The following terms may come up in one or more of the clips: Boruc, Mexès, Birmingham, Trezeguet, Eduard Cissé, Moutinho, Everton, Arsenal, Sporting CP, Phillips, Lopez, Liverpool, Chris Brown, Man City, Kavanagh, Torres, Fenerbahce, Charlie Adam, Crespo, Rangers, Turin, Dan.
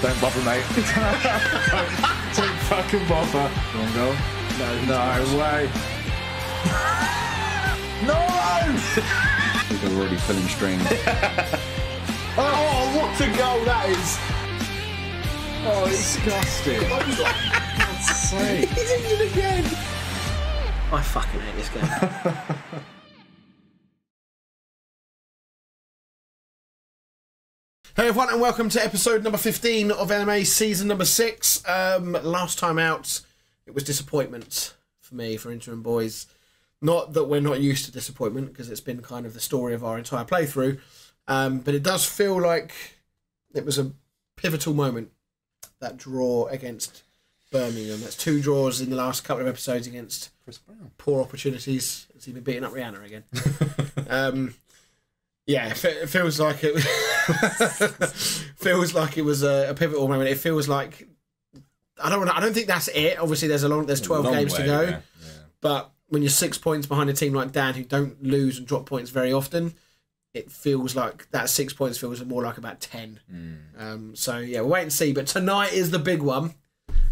Don't bother, mate. Don't fucking bother. One goal. No way. No! I think I'm already pulling strings. Oh, what a goal that is! Oh, it's disgusting. God's sake. He's injured again. I fucking hate this game. Hey everyone, and welcome to episode number 15 of NMA season number 6. Last time out, it was disappointment for me, for Interim Boys. Not that we're not used to disappointment, because it's been kind of the story of our entire playthrough. But it does feel like it was a pivotal moment, that draw against Birmingham. That's two draws in the last couple of episodes against Chris Brown. Poor opportunities. It's even beating up Rihanna again. Yeah, it feels like it feels like it was a pivotal moment. It feels like I don't think that's it. Obviously, there's 12 games to go, yeah. But when you're 6 points behind a team like Dan, who don't lose and drop points very often, it feels like that 6 points feels more like about 10. Mm. So yeah, we'll wait and see. But tonight is the big one,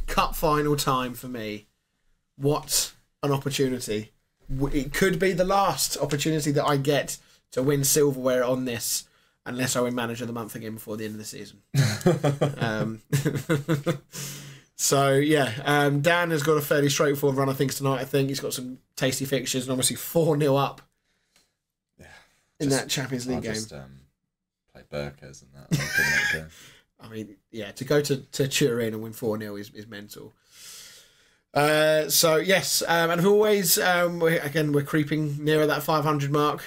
cup final time for me. What an opportunity! It could be the last opportunity that I get to win silverware on this, unless I win manager of the month again before the end of the season. So yeah, Dan has got a fairly straightforward run of things tonight. I think he's got some tasty fixtures, and obviously 4-0 up. Yeah, in that Champions League game. Play Burkers and that game. I mean, yeah, to go to Turin and win 4-0 is mental. So yes, and as always, we're creeping nearer that 500 mark,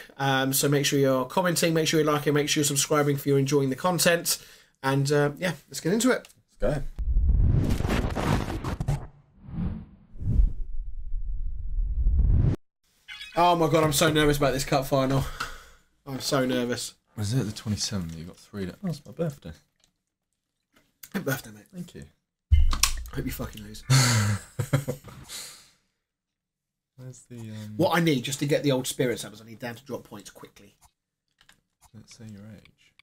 so make sure you're commenting, make sure you're liking, make sure you're subscribing if you're enjoying the content, and yeah, let's get into it. Let's go. Oh my god, I'm so nervous about this cup final. I'm so nervous. Was it the 27th that you got three? Oh, it's my birthday. Happy birthday, mate. Thank you. Hope you fucking lose. Where's the what I need just to get the old spirits up is I need Dan to drop points quickly. Let's say your age.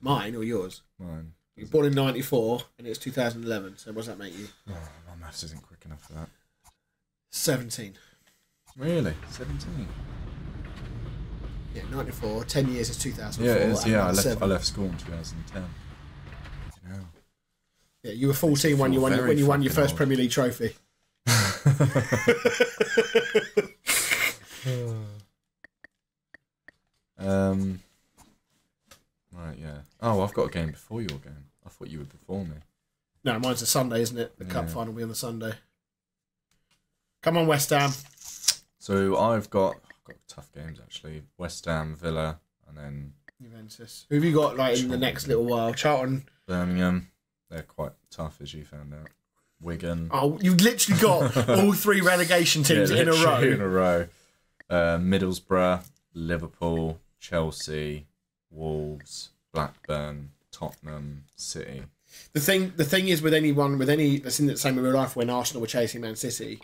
Mine or yours? Mine. You were born in 94 and it's 2011, so what does that make you? Oh, my maths isn't quick enough for that. 17. Really? 17? Yeah, 94, 10 years is 2004. Yeah, it is, yeah, I left school in 2010. Yeah. Yeah, you were 14 when you won your first old Premier League trophy. Right, yeah. Oh, I've got a game before your game. I thought you were before me. No, mine's a Sunday, isn't it? The cup final will be on the Sunday. Come on, West Ham. So I've got tough games actually. West Ham, Villa, and then Juventus. Who have you got like in the next little while? Charlton, Birmingham. They're quite tough, as you found out. Wigan. Oh, you've literally got all three relegation teams in a row. In a row. Middlesbrough, Liverpool, Chelsea, Wolves, Blackburn, Tottenham, City. The thing is, with any that's in the same in real life, when Arsenal were chasing Man City,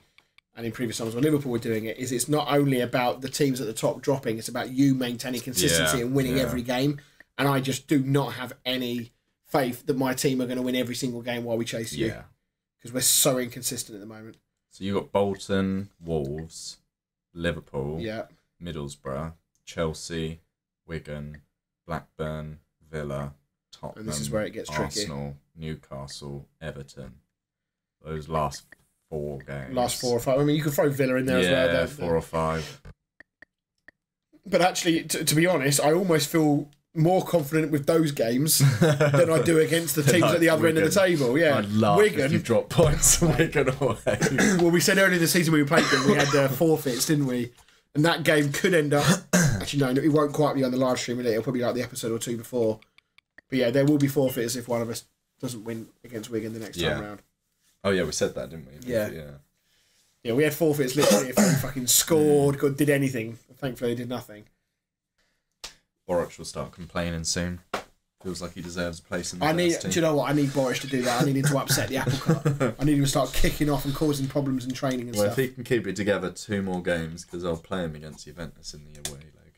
and in previous times when Liverpool were doing it, is it's not only about the teams at the top dropping; it's about you maintaining consistency and winning every game. And I just do not have any faith that my team are going to win every single game while we chase you. Yeah. Because we're so inconsistent at the moment. So you've got Bolton, Wolves, Liverpool, Middlesbrough, Chelsea, Wigan, Blackburn, Villa, Tottenham, and this is where it gets Arsenal, tricky. Newcastle, Everton. Those last four games. Last four or five. I mean, you could throw Villa in there as well. Yeah, four or five. But actually, to be honest, I almost feel more confident with those games than I do against the teams like at the other end of the table. Yeah, I'd love Wigan if you drop points. Wigan away. Well, we said earlier this season when we played them, we had forfeits, didn't we? And that game could end up. Actually, no, it won't quite be on the live stream. Really. It'll probably be like the episode or two before. But yeah, there will be forfeits if one of us doesn't win against Wigan the next time round. Oh yeah, we said that, didn't we? Yeah, yeah. Yeah, we had forfeits literally if we fucking scored, did anything. Thankfully, they did nothing. Boruc will start complaining soon. Feels like he deserves a place in the first team. Do you know what? I need Boruc to do that. I need him to upset the apple cart. I need him to start kicking off and causing problems in training and stuff. Well, if he can keep it together 2 more games, because I'll play him against Juventus in the away leg.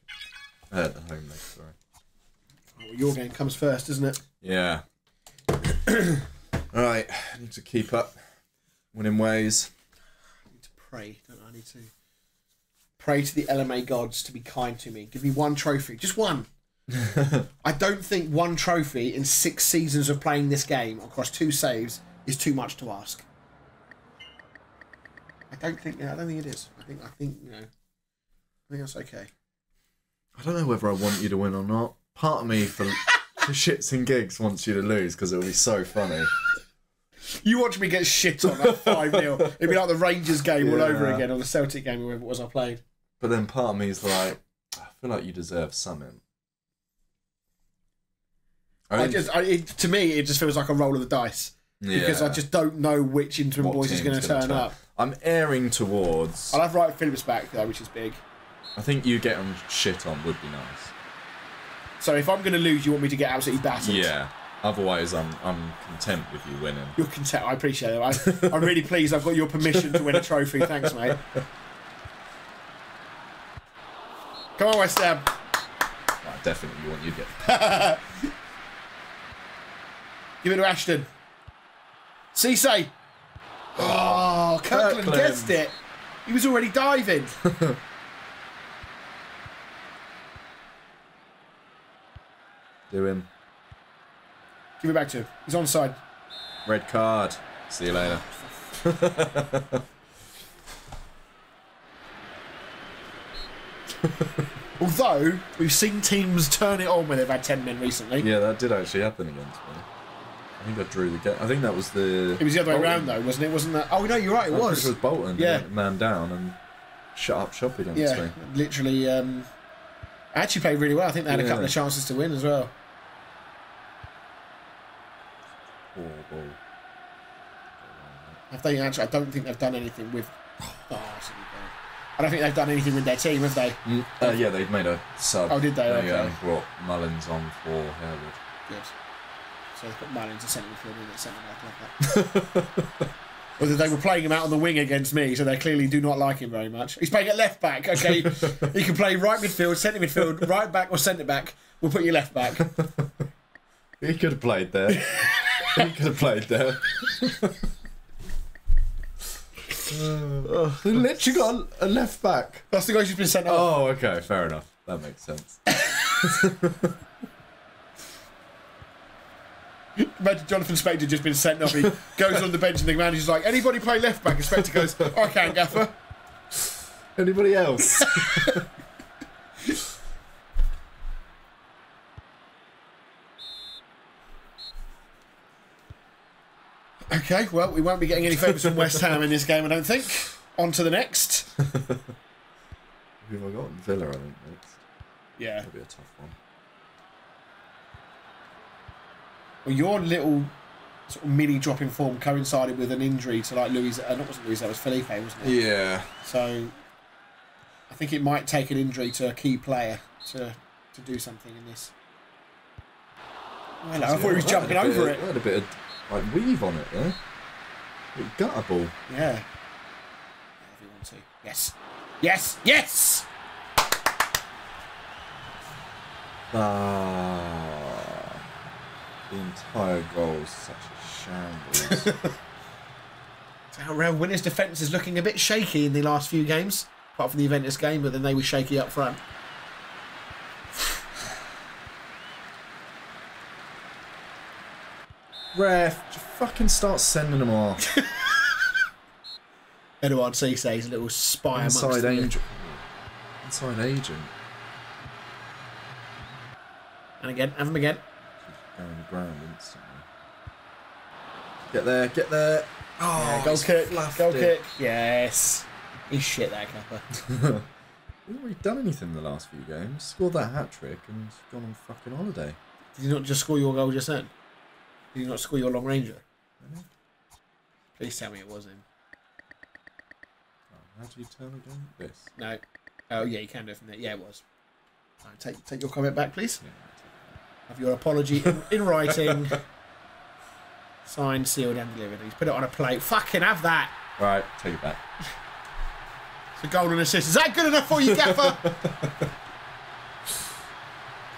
The home leg, sorry. Oh, well, your game comes first, doesn't it? Yeah. All right, I need to keep up winning ways. I need to pray, don't I? I need to pray to the LMA gods to be kind to me. Give me one trophy, just one. I don't think one trophy in 6 seasons of playing this game across 2 saves is too much to ask. I don't think it is. I think you know. I think that's okay. I don't know whether I want you to win or not. Part of me for shits and gigs wants you to lose because it'll be so funny. You watch me get shit on that 5-0. It'd be like the Rangers game all over again, or the Celtic game, or whatever it was I played. But then part of me is like, I feel like you deserve something. To me, it just feels like a roll of the dice. Yeah. Because I just don't know which Interim boys is going to turn up. I'm erring towards... I'll have right Phillips back, though, which is big. I think you getting shit on would be nice. So if I'm going to lose, you want me to get absolutely battered? Yeah. Otherwise, I'm content with you winning. You're content. I appreciate it. I'm really pleased I've got your permission to win a trophy. Thanks, mate. Come on, West Ham. I definitely want you to get... Give it to Ashton. Cisse. Oh, Kirkland guessed it. He was already diving. Do him. Give it back to him. He's onside. Red card. See you later. Although, we've seen teams turn it on when they've had 10 men recently. Yeah, that did actually happen against me. I think I drew the game. I think that was the... It was the other way around, though, wasn't it? Wasn't that... Oh, no, you're right, it was. It was Bolton. Yeah. Man down and shut up shop against me. Literally... actually played really well. I think they had a couple of chances to win as well. Horrible. Have they actually? I don't think they've done anything with... Oh, I don't think they've done anything with their team, have they? Yeah, they've made a sub. Oh, did they? They brought Mullins on for Harewood. Good. So they've got Mullins a centre midfielder and a centre back like that. Well, they were playing him out on the wing against me, so they clearly do not like him very much. He's playing at left back, okay? He can play right midfield, centre midfield, right back or centre back. We'll put you left back. He could have played there. He could have played there. They literally got a left back. That's the guy who's been sent out. Oh, okay, fair enough. That makes sense. Imagine Jonathan Spector just been sent off. He goes on the bench and the manager's like, anybody play left back? And Spector goes, I can, Gaffer. Anybody else? Okay, well, we won't be getting any favours from West Ham in this game, I don't think. On to the next. Who have I got? Villa, I think, next. Yeah. That'll be a tough one. Well, your little sort of mini drop in form coincided with an injury to like Luis. Not wasn't Luis, that was Felipe, wasn't it? Yeah. So I think it might take an injury to a key player to do something in this. Well, I thought he was jumping over it. That had a bit of like weave on it, yeah. A bit guttable. Yeah. If you want to. Yes. Yes. Yes. The entire goal is such a shambles. Our Real Winners' defence is looking a bit shaky in the last few games, apart from the Juventus game, but then they were shaky up front. Ref, just fucking start sending them off. Eduard Cissé's a little spy amongst them. Inside agent. And again, have him again. Down the ground instantly. Get there, get there. Oh, yeah, goal kick, goal kick. Yes. He's shit, that Kappa. He's not really done anything in the last few games. Scored that hat trick and gone on fucking holiday. Did you not just score your goal just then? Did you not score your long ranger? Really? Please tell me it was him. Oh, how do you tell again? This. No. Oh, yeah, you can do it from there. Yeah, it was. Right, take your comment back, please. Yeah. Have your apology in writing. Signed, sealed and delivered. He's put it on a plate. Fucking have that. Right, take it back. It's a golden assist. Is that good enough for you, Gaffer?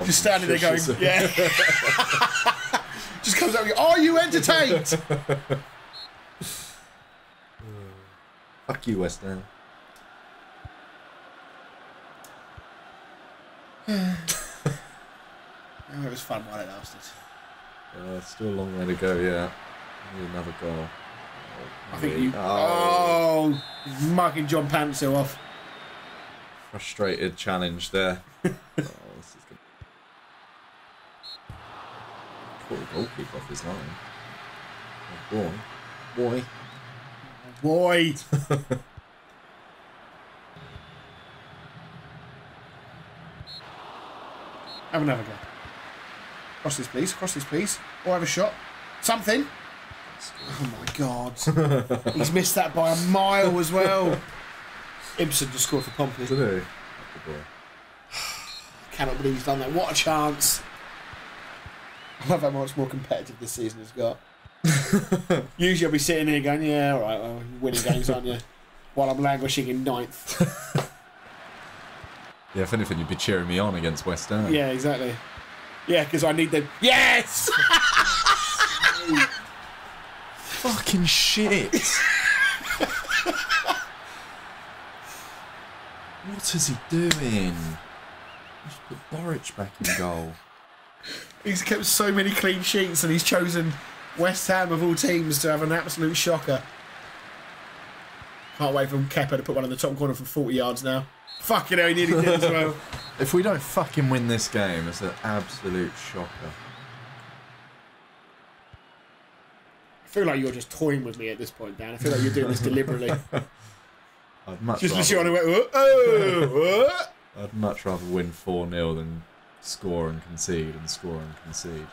Just standing there going, yeah. Just comes out. Are you entertained? Fuck you, West Ham. It was fun while it lasted. Still a long way to go, yeah. Need another goal. I think you... Oh! Marking John Panto off. Frustrated challenge there. Oh, this is good. Caught the goalkeeper off his line. Oh, boy. Boy. Boy! Have another go. Cross this, please. Cross this, please. Or have a shot. Something. Oh, my God. He's missed that by a mile as well. Ibsen just scored for Pompey. Did he? I cannot believe he's done that. What a chance. I love how much more competitive this season has got. Usually I'll be sitting here going, yeah, all right, well, you're winning games, aren't you? While I'm languishing in ninth. Yeah, if anything, you'd be cheering me on against West Ham. Yeah, exactly. Yeah, because I need them. Yes! Fucking shit. What is he doing? Just put Boruc back in goal. He's kept so many clean sheets and he's chosen West Ham of all teams to have an absolute shocker. Can't wait for Kepa to put one in the top corner from 40 yards now. Fucking hell, he nearly did as well. If we don't fucking win this game, it's an absolute shocker. I feel like you're just toying with me at this point, Dan. I feel like you're doing this deliberately. I'd much rather... I'd much rather win 4-0 than score and concede and score and concede.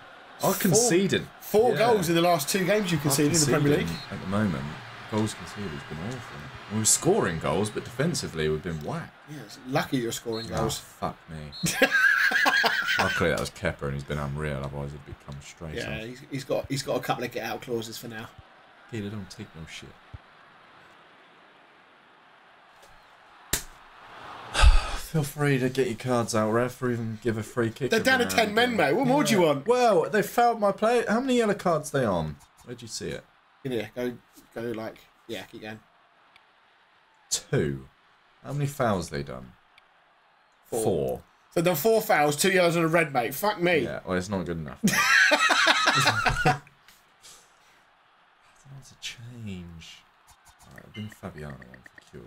I conceded. Four goals in the last 2 games you've conceded in the Premier League. At the moment, goals conceded has been awful. We were scoring goals, but defensively we've been whacked. Yeah, it's lucky you're scoring goals. Oh, fuck me. Luckily that was Kepa and he's been unreal, otherwise he'd become straight off. Yeah, he's got a couple of get out clauses for now. Peter, don't take no shit. Feel free to get your cards out, ref, or even give a free kick. They're down to 10 men, mate. What more do you want? Well, they fouled my player. How many yellow cards are they on? Where'd you see it? Yeah, go like, yeah, keep going. 2. How many fouls have they done? 4. So they've done 4 fouls, 2 yellows and a red, mate. Fuck me. Yeah, well, it's not good enough. That's a change. Alright, I've been Fabiano for cure.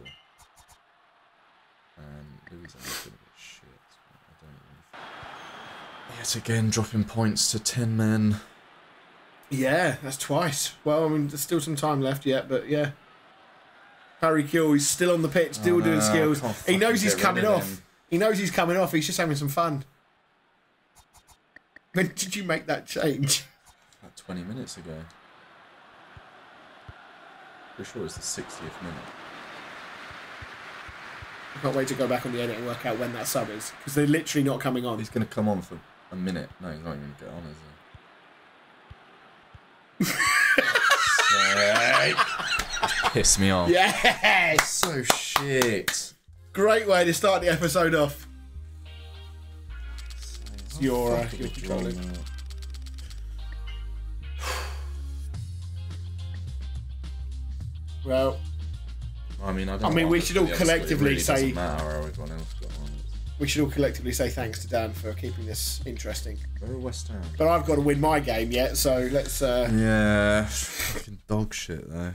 Louis is a bit shit. I don't know. Yet again, dropping points to 10 men. Yeah, that's twice. Well, I mean, there's still some time left yet, but yeah. Harry Kewell, he's still on the pitch, still doing skills. He knows he's coming off. He knows he's coming off. He's just having some fun. When did you make that change? About 20 minutes ago. Pretty sure it was the 60th minute. I can't wait to go back on the edit and work out when that sub is. Because they're literally not coming on. He's going to come on for a minute. No, he's not even going to get on, is he? Piss me off. Yes! So shit. Great way to start the episode off. You're controlling. Well, I mean, we should all collectively say. We should all collectively say thanks to Dan for keeping this interesting. We're West Ham. But I've got to win my game yet, so let's. Yeah. Fucking dog shit though.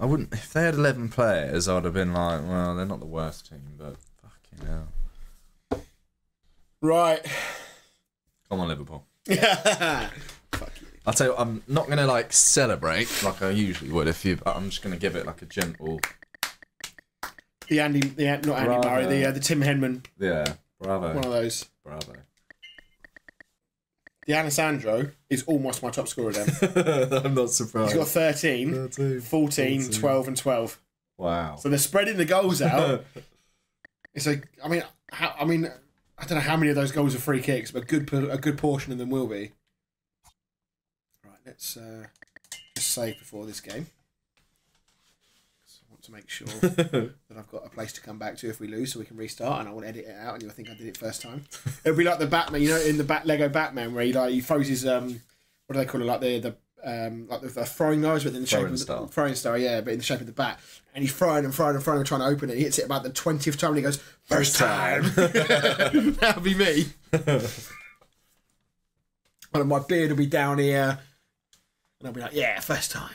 I wouldn't. If they had 11 players, I'd have been like, well, they're not the worst team, but fucking hell. Right. Come on, Liverpool. Yeah. Fuck you. I'll tell you what, I'm not going to like celebrate like I usually would if you. But I'm just going to give it like a gentle. Not Andy Murray. The Tim Henman. Yeah. Bravo. One of those. Bravo. The Alessandro is almost my top scorer then. I'm not surprised. He's got 13, 14, 12 and 12. Wow. So they're spreading the goals out. It's like, I mean, I don't know how many of those goals are free kicks, but a good portion of them will be. Right, let's just save before this game. So I want to make sure that I've got a place to come back to if we lose, so we can restart, and I want to edit it out, and you'll think I did it first time. It'll be like the Batman, you know, in the Lego Batman where he froze his what do they call it? Like the throwing nose, but in the shape of the throwing star, yeah, but in the shape of the bat. And he's throwing and throwing and throwing and trying to open it. He hits it about the 20th time and he goes, first time. That'll be me. And my beard will be down here. And I'll be like, yeah, first time.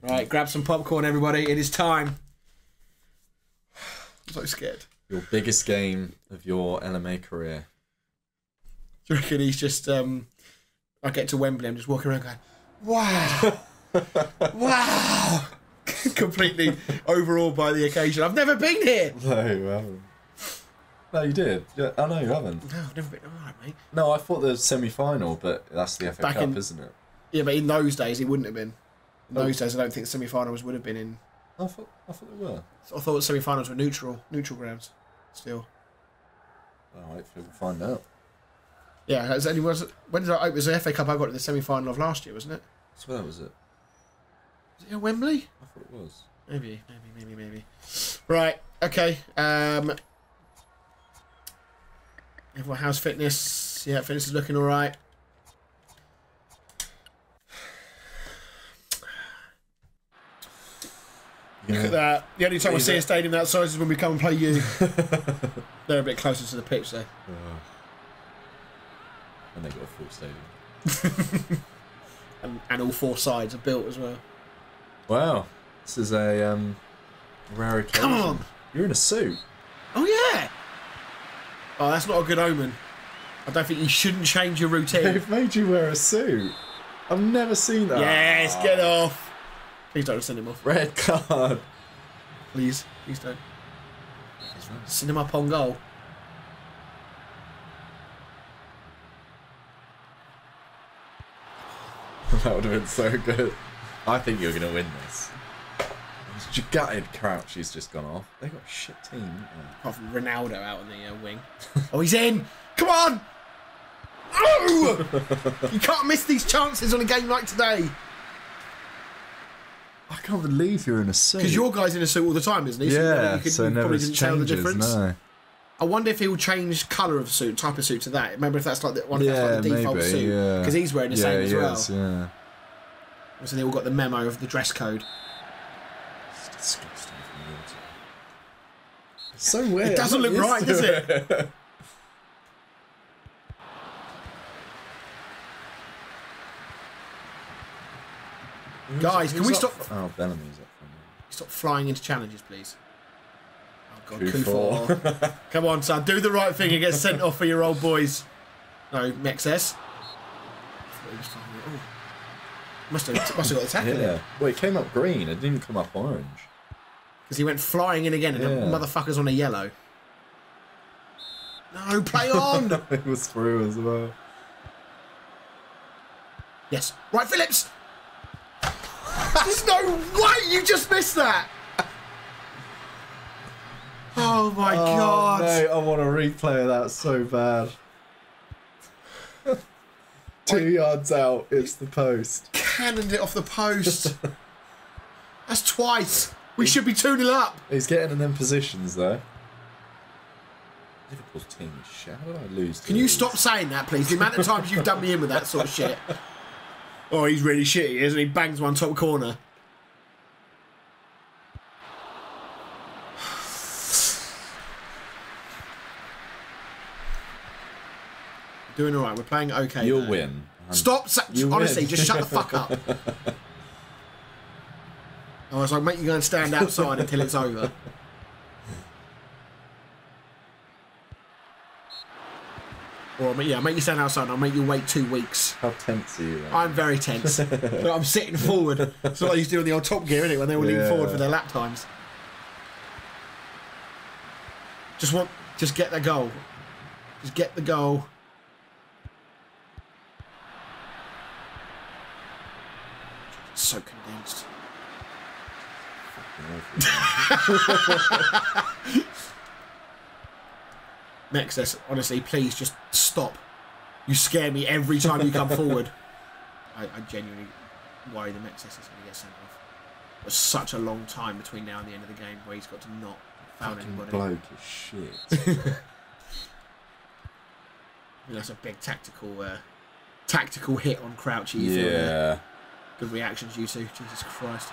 Right, grab some popcorn, everybody. It is time. I'm so scared. Your biggest game of your LMA career. Do you reckon he's just... I get to Wembley, I'm just walking around going, wow. Wow. Completely overawed by the occasion. I've never been here. No, you haven't. No, you did. Oh, no, you haven't. No, I've never been. All right, mate. No, I thought the semi-final, but that's the FA Cup, isn't it? Yeah, but in those days, it wouldn't have been. In those days, I don't think semi-finals would have been in... I thought they were. I thought semi-finals were neutral grounds, still. Oh, hopefully we'll find out. Yeah, when did I... It was the FA Cup I got to the semi-final of last year, wasn't it? So where was it? Was it at Wembley? I thought it was. Maybe. Right, okay. Everyone, how's fitness? Yeah, fitness is looking all right. Yeah. Look at that. The only time I see a stadium that size is when we come and play you. They're a bit closer to the pitch, though. Oh. And they've got a full stadium. and all four sides are built as well. Wow. This is a rare occasion. Come on! You're in a suit. Oh, yeah! Oh, that's not a good omen. I don't think you shouldn't change your routine. They've made you wear a suit. I've never seen that. Yes, get off. Please don't send him off. Red card. Please don't. Send him up on goal. That would have been so good. I think you're going to win this. He's gutted Crouch. He's just gone off. They've got a shit team, haven't they? Apart from Ronaldo out on the wing. Oh, he's in! Come on! Oh! You can't miss these chances on a game like today. I can't believe you're in a suit. Because your guy's in a suit all the time, isn't he? Yeah, so you probably didn't tell the difference. No. I wonder if he'll change colour of suit, type of suit to that. Remember if that's like the default suit. Because he's wearing the same as well. Yeah. So they all got the memo of the dress code. It's disgusting. It's so weird. It doesn't look right, does it? Guys, can we stop... Oh, Bellamy's up from there. Stop flying into challenges, please. Oh, God, Q4. Come on, son, do the right thing and get sent off for your old boys. No, Mexès. Must have got the tackle. Yeah. Well, it came up green. It didn't come up orange. Because he went flying in again and the motherfucker's on a yellow. No, play on! It was through as well. Yes. Right, Phillips! There's no way you just missed that! Oh my God! Mate, I want a replay of that so bad. 2 yards out, it's the post. Cannoned it off the post. That's twice. We should be 2-0 up. He's getting in them positions though. Liverpool's team is shit. How did I lose? Can you stop saying that, please? The amount of times you've done me in with that sort of shit. Oh, he's really shitty, isn't he? Bangs one top corner. Doing all right. We're playing okay. You'll win. Stop! Honestly, just shut the fuck up. I was like, mate, you're going to stand outside until it's over. Or, yeah, I'll make you stand outside and I'll make you wait 2 weeks. How tense are you, man? I'm very tense. I'm sitting forward. It's not like you do on the old Top Gear, isn't it? When they were leaning forward for their lap times. Just get the goal. Just get the goal. So condensed. Mexès, honestly, please just stop. You scare me every time you come forward. I genuinely worry that Mexès is going to get sent off. There's such a long time between now and the end of the game where he's got to not foul anybody. Bloke is shit. And that's a big tactical hit on Crouch. Yeah. Good reactions, you two. Jesus Christ.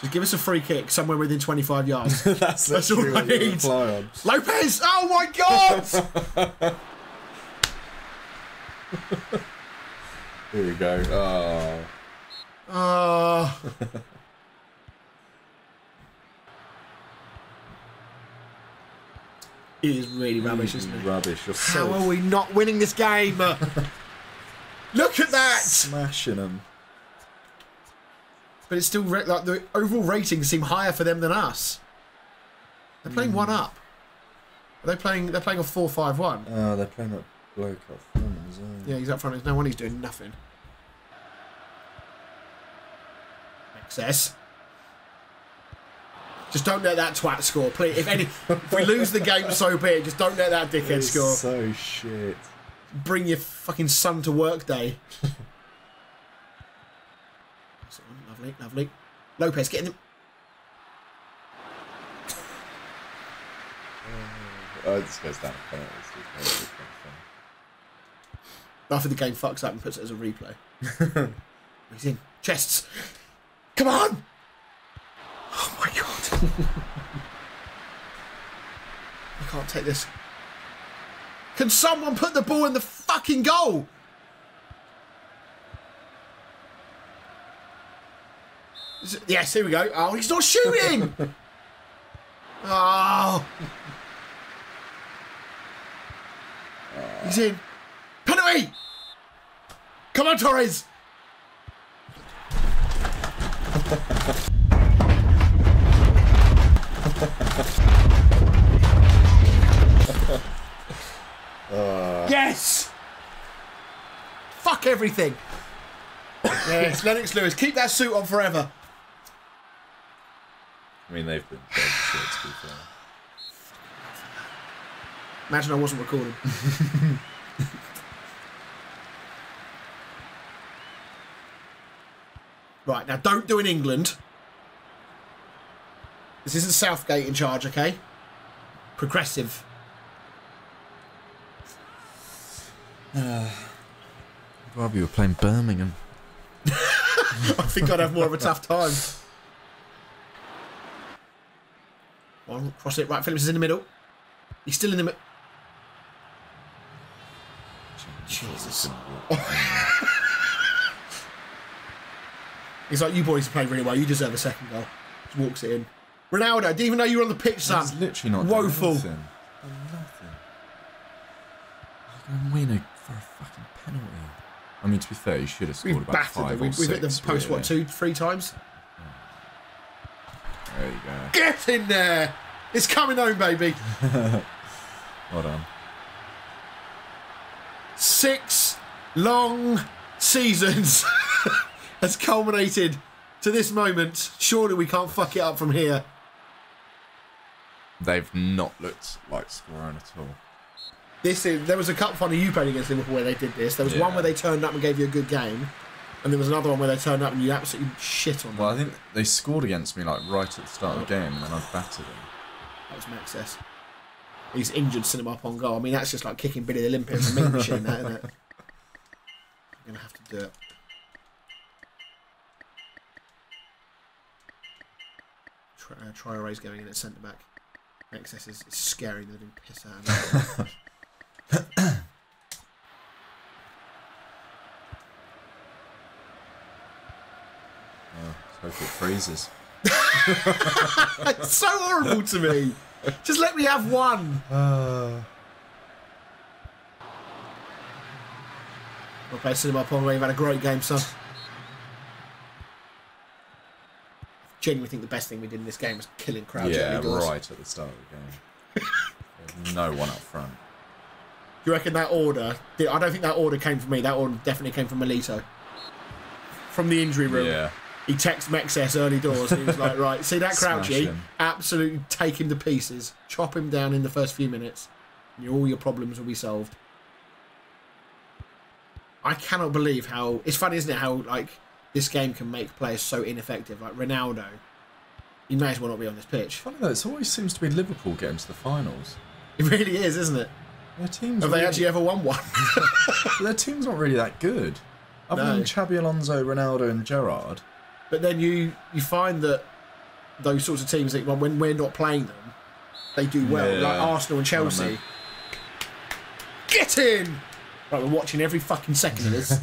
Just give us a free kick somewhere within 25 yards. That's all I need. Lopez! Oh my God! Here we go. Oh. Oh. It is really rubbish, isn't it? Rubbish. Yourself. How are we not winning this game? Look at that! Smashing them. But it's still like the overall ratings seem higher for them than us. They're playing one up. Are they playing? They're playing a 4-5-1. Oh, they're playing that bloke up front. Yeah, he's up front. There's no one. He's doing nothing. Mexès. Just don't let that twat score, please. If we lose the game, so be it. Just don't let that dickhead score. So shit. Bring your fucking son to work day. Lovely, lovely. Lopez, get in. Oh, this goes down. After the game fucks up and puts it as a replay. He's in. Chests. Come on! Oh my God. I can't take this. Can someone put the ball in the fucking goal? Yes, here we go. Oh, he's not shooting! Oh! He's in. Penalty! Come on, Torres! Yes! Fuck everything! Yes, Lennox Lewis, keep that suit on forever. I mean, they've been dead shit, to be fair. Imagine I wasn't recording. Right, now don't do in England. This isn't Southgate in charge, okay? Progressive. I'd rather you were playing Birmingham. I think I'd have more of a tough time. One, cross it, right, Phillips is in the middle. He's still in the middle. Jesus. He's like, you boys have played really well, you deserve a second goal. Just walks it in. Ronaldo, didn't even know you were on the pitch, son. That's literally not woeful. Nothing. I can win for a fucking penalty. I mean, to be fair, you should have scored about five or six. We've hit the post, really. What, 2, 3 times? There you go. Get in there! It's coming home, baby. Hold on. 6 long seasons has culminated to this moment. Surely we can't fuck it up from here. They've not looked like scoring at all. This is, there was a cup final you played against Liverpool where they did this. There was one where they turned up and gave you a good game. And there was another one where they turned up and you absolutely shit on them. Well, I think they scored against me like right at the start of the game and then I battered them. That was Mexès. He's injured, sent him up on goal. I mean, that's just like kicking Billy the Limpet and meat machine, that, isn't it? I'm going to have to do it. Traore's going in at centre-back. Mexès is scary. They're doing piss out of me. Hope it freezes. It's so horrible to me. Just let me have one. Well, basically, my point where you've had a great game, son. I genuinely think the best thing we did in this game was killing Crouch. Yeah, right at the start of the game. No one up front. Do you reckon that order? I don't think that order came from me. That order definitely came from Milito. From the injury room. Yeah. He texts Mexès early doors. He was like, right, see that Crouchy? Absolutely take him to pieces. Chop him down in the first few minutes. And all your problems will be solved. I cannot believe how... It's funny, isn't it, how like this game can make players so ineffective. Like Ronaldo, he may as well not be on this pitch. Funny though, it always seems to be Liverpool getting to the finals. It really is, isn't it? Their team's Have really... they actually ever won one? Their team's not really that good. Other than Xabi Alonso, Ronaldo and Gerrard. But then you find that those sorts of teams, that when we're not playing them, they do well. Yeah. Like Arsenal and Chelsea. Get in! Right, we're watching every fucking second of this.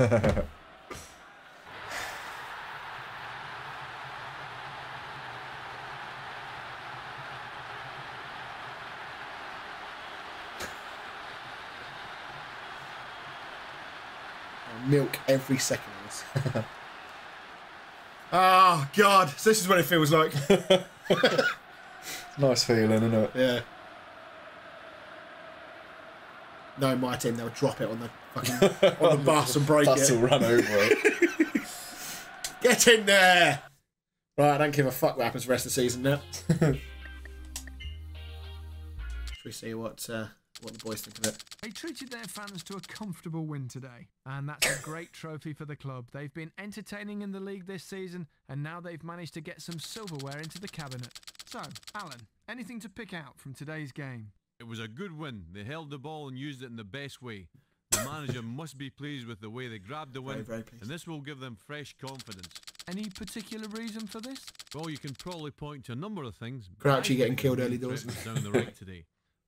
Milk every second of this. Oh, God. So this is what it feels like. Nice feeling, isn't it? Yeah. No, my team, they'll drop it on the fucking on the bus and break it. Will run over it. Get in there! Right, I don't give a fuck what happens for the rest of the season now. Should we see what the boys think of it? They treated their fans to a comfortable win today, and that's a great trophy for the club. They've been entertaining in the league this season, and now they've managed to get some silverware into the cabinet. So, Alan, anything to pick out from today's game? It was a good win. They held the ball and used it in the best way. The manager must be pleased with the way they grabbed the win, and this will give them fresh confidence. Any particular reason for this? Well, you can probably point to a number of things. Crouch getting killed early doors. Down the right today.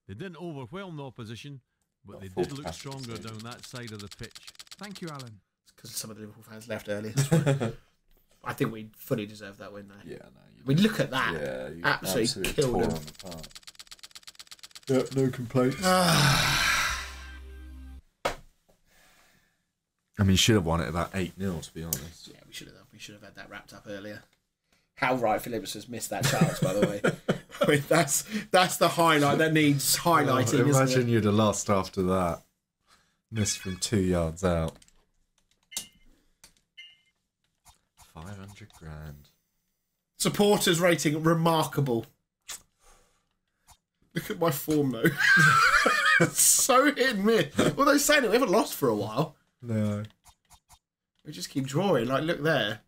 They didn't overwhelm the opposition, but they did look stronger down that side of the pitch. Thank you, Alan. It's because some of the Liverpool fans left early. I think we fully deserve that win, though. Yeah, no. We look at that. Yeah, you absolutely killed them. Yep, no complaints. I mean, you should have won it about 8-0, to be honest. Yeah, we should have. We should have had that wrapped up earlier. How right Phillips has missed that chance, by the way. I mean, that's the highlight that needs highlighting. Oh, imagine you'd have lost after that. Missed from 2 yards out. 500 grand. Supporters rating remarkable. Look at my form, though. It's so hit and miss. Although saying it, we haven't lost for a while. No. We just keep drawing. Like, look there.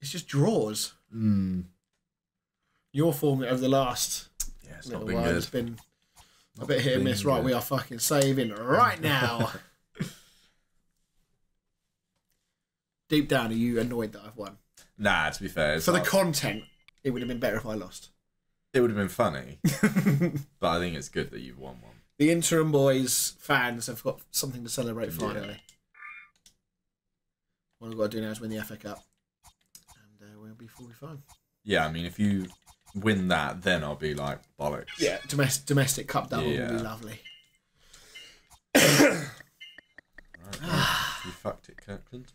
It's just draws. Mm. Your form over the last little while has been a bit hit and miss. Right, we are fucking saving right now. Deep down, are you annoyed that I've won? Nah, to be fair. For the content, it would have been better if I lost. It would have been funny, but I think it's good that you've won one. The Interim Boys fans have got something to celebrate finally. Yeah. What I've got to do now is win the FA Cup, and we'll be fully fine. Yeah, I mean, if you win that, then I'll be like, bollocks. Yeah, domestic cup double will be lovely. Right, you fucked it, Kirkland.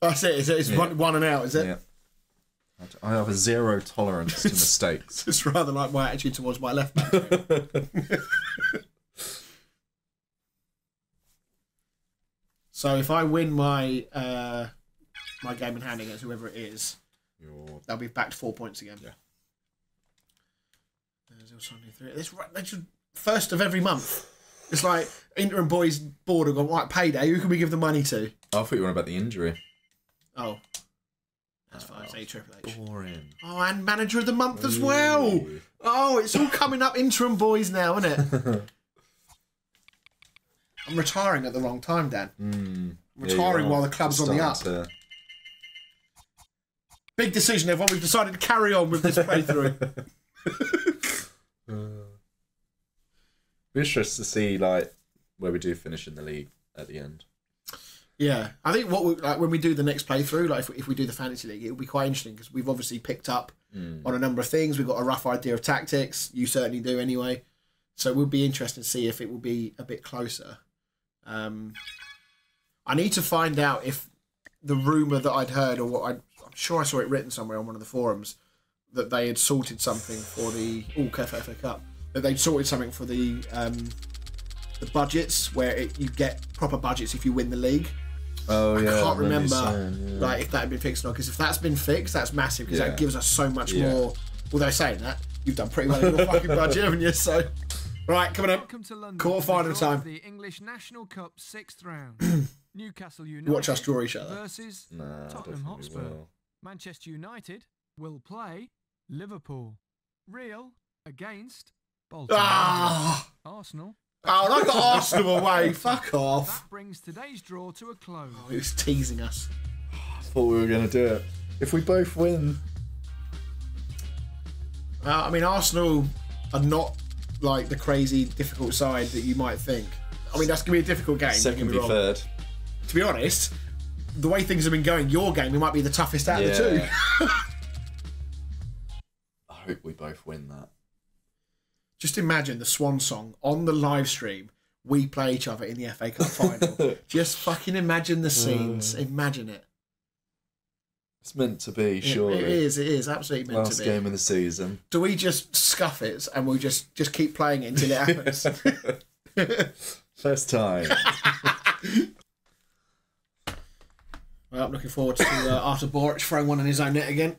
That's it, is it? It's one and out, is it? Yeah. I have a zero tolerance to mistakes. It's rather like my attitude towards my left back. So if I win my my game in hand against whoever it is, they'll be back to 4 points again. Yeah. There's also new three. This first of every month. It's like Interim Boys board have gone, right, payday. Who can we give the money to? I thought you were on about the injury. Oh. That's fine, say Triple H. Boring. Oh, and Manager of the Month as well. Oh, it's all coming up Interim Boys now, isn't it? I'm retiring at the wrong time, Dan. Mm. I'm retiring while the club's on the up. Big decision, everyone. We've decided to carry on with this playthrough. We're interested to see like where we do finish in the league at the end. Yeah, I think what we, like when we do the next playthrough, like if we do the fantasy league, it'll be quite interesting because we've obviously picked up on a number of things. We've got a rough idea of tactics. You certainly do, anyway. So it will be interesting to see if it will be a bit closer. I need to find out if the rumor that I'd heard, or what I'm sure I saw it written somewhere on one of the forums, that they had sorted something for the FA Cup, that they'd sorted something for the budgets, where you get proper budgets if you win the league. Oh, I can't remember like if that had been fixed or not, because if that's been fixed, that's massive, because that gives us so much more. Although saying that, you've done pretty well in your fucking budget, haven't you? So, right, coming up, quarter-final time. The English National Cup 6th round. Newcastle United watch us draw each other versus Tottenham Hotspur. Manchester United will play Liverpool. Real against Bolton. Arsenal Oh, I got Arsenal away. Fuck off. That brings today's draw to a close. Oh, he was teasing us. I thought we were going to do it. If we both win. I mean, Arsenal are not like the crazy difficult side that you might think. I mean, that's going to be a difficult game. Second be third. To be honest, the way things have been going, your game, it might be the toughest out of the two. I hope we both win that. Just imagine the swan song on the live stream. We play each other in the FA Cup final. Just fucking imagine the scenes. Imagine it. It's meant to be, surely. It is. It is absolutely meant to be. Last game of the season. Do we just scuff it and we just keep playing it until it happens? First time. Well, I'm looking forward to Artur Boruc throwing one in his own net again.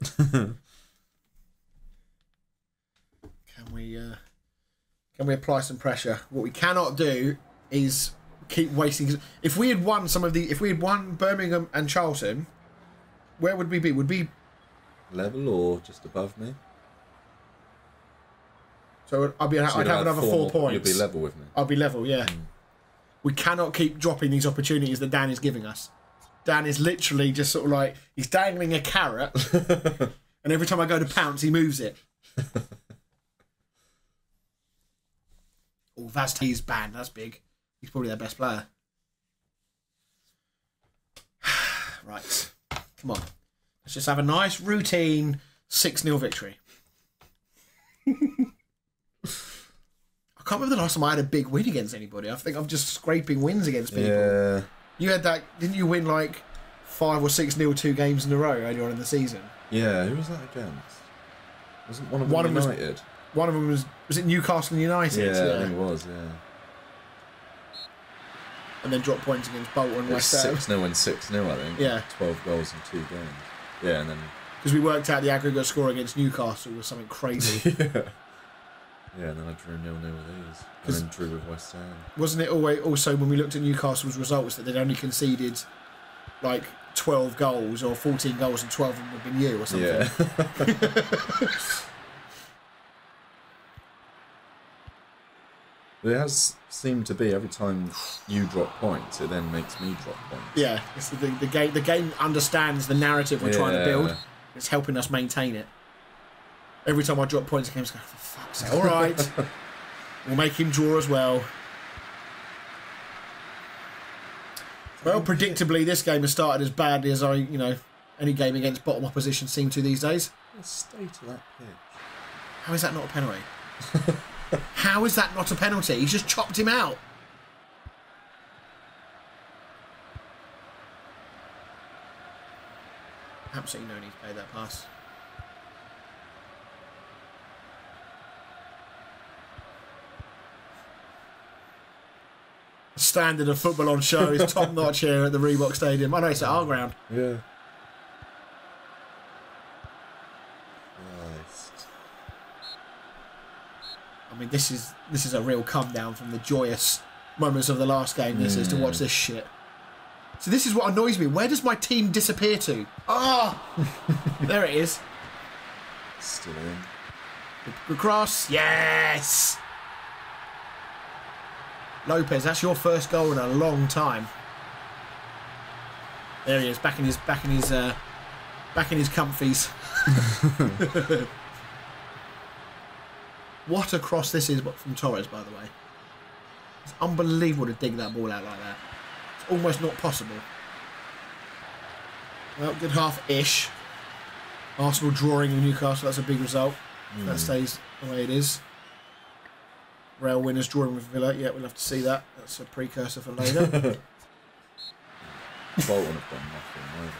Can we apply some pressure? What we cannot do is keep wasting. If we had won some of the, if we had won Birmingham and Charlton, where would we be? Would be level or just above me? So I'd have another four points. You'd be level with me. I'd be level, yeah. Mm. We cannot keep dropping these opportunities that Dan is giving us. Dan is literally just sort of like he's dangling a carrot, and every time I go to pounce, he moves it. Oh, Vazte's banned. That's big. He's probably their best player. Right. Come on. Let's just have a nice routine 6-0 victory. I can't remember the last time I had a big win against anybody. I think I'm just scraping wins against people. Yeah. You had that... Didn't you win, like, 5 or 6-0 two games in a row earlier on in the season? Yeah. Who was that against? Wasn't one of them United? One of them was it Newcastle United? Yeah, I think it was, yeah. And then drop points against Bolton and West Ham. 6-0 and 6-0, I think. Yeah. 12 goals in 2 games. Yeah, and then... Because we worked out the aggregate score against Newcastle was something crazy. Yeah. Yeah, and then I drew 0-0 with these. And then drew with West Ham. Wasn't it always also when we looked at Newcastle's results that they'd only conceded, like, 12 goals or 14 goals and 12 of them would have been you or something? Yeah. It has seemed to be every time you drop points, it then makes me drop points. Yeah, it's the game understands the narrative we're trying to build. It's helping us maintain it. Every time I drop points, the game's going, for fuck's sake, all right. We'll make him draw as well. Well, predictably, this game has started as badly as any game against bottom opposition seemed to these days. The state of that pitch. How is that not a penalty? How is that not a penalty? He's just chopped him out. Absolutely no need to play that pass. The standard of football on show is top notch here at the Reebok Stadium. I know it's at our ground. Yeah. I mean, this is a real come down from the joyous moments of the last game. This is to watch this shit. So this is what annoys me. Where does my team disappear to? Ah, there it is. Still in. Good cross. Yes. Lopez, that's your first goal in a long time. There he is, back in his comfies. What a cross this is from Torres, by the way. It's unbelievable to dig that ball out like that. It's almost not possible. Well, good half-ish. Arsenal drawing in Newcastle, that's a big result. That stays the way it is. Real winners drawing with Villa. Yeah, we'll have to see that. That's a precursor for later. Bolton have done nothing either.